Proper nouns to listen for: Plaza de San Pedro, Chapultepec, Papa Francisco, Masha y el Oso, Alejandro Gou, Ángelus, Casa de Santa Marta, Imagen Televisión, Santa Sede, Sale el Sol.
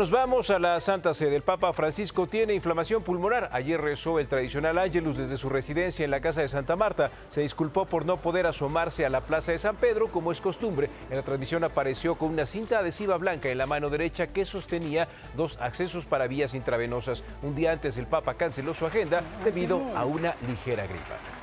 nos vamos a la Santa Sede. El Papa Francisco tiene inflamación pulmonar. Ayer rezó el tradicional Ángelus desde su residencia en la Casa de Santa Marta. Se disculpó por no poder asomarse a la Plaza de San Pedro, como es costumbre. En la transmisión apareció con una cinta adhesiva blanca en la mano derecha que sostenía dos accesos para vías intravenosas. Un día antes, el Papa canceló su agenda debido a una ligera gripa.